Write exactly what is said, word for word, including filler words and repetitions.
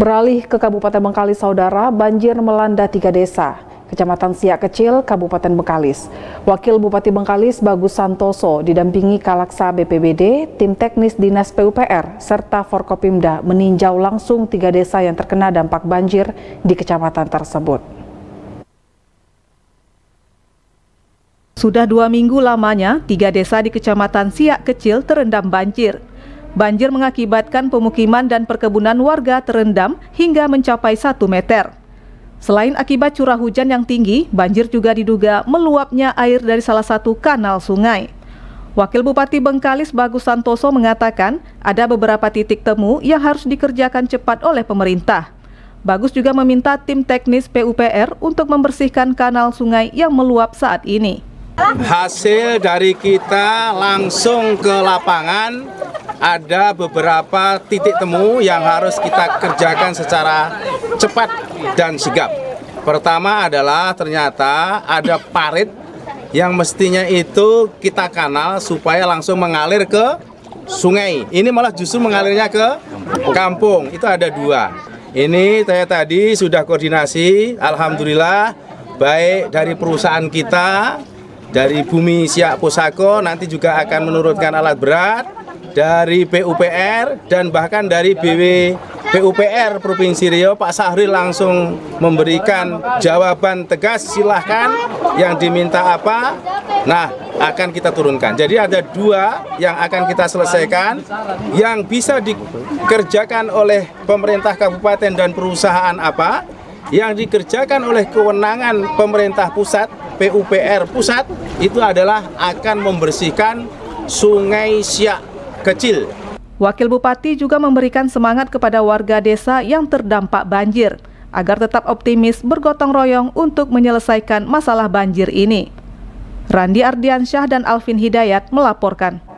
Beralih ke Kabupaten Bengkalis, Saudara, banjir melanda tiga desa, Kecamatan Siak Kecil, Kabupaten Bengkalis. Wakil Bupati Bengkalis, Bagus Santoso, didampingi Kalaksa B P B D, tim teknis Dinas P U P R, serta Forkopimda meninjau langsung tiga desa yang terkena dampak banjir di kecamatan tersebut. Sudah dua minggu lamanya, tiga desa di Kecamatan Siak Kecil terendam banjir. Banjir mengakibatkan pemukiman dan perkebunan warga terendam hingga mencapai satu meter. Selain akibat curah hujan yang tinggi, banjir juga diduga meluapnya air dari salah satu kanal sungai. Wakil Bupati Bengkalis Bagus Santoso mengatakan ada beberapa titik temu yang harus dikerjakan cepat oleh pemerintah. Bagus juga meminta tim teknis P U P R untuk membersihkan kanal sungai yang meluap saat ini. Hasil dari kita langsung ke lapangan, ada beberapa titik temu yang harus kita kerjakan secara cepat dan sigap. Pertama adalah ternyata ada parit yang mestinya itu kita kanal supaya langsung mengalir ke sungai. Ini malah justru mengalirnya ke kampung. Itu ada dua. Ini saya tadi sudah koordinasi, alhamdulillah, baik dari perusahaan kita, dari Bumi Siak Pusako, nanti juga akan menurunkan alat berat dari P U P R, dan bahkan dari B W P U P R Provinsi Riau, Pak Syahril langsung memberikan jawaban tegas, silahkan yang diminta apa, nah akan kita turunkan. Jadi ada dua yang akan kita selesaikan, yang bisa dikerjakan oleh pemerintah kabupaten dan perusahaan apa, yang dikerjakan oleh kewenangan pemerintah pusat, P U P R pusat, itu adalah akan membersihkan Sungai Siak Kecil. Wakil Bupati juga memberikan semangat kepada warga desa yang terdampak banjir agar tetap optimis bergotong royong untuk menyelesaikan masalah banjir ini. Randi Ardiansyah dan Alvin Hidayat melaporkan.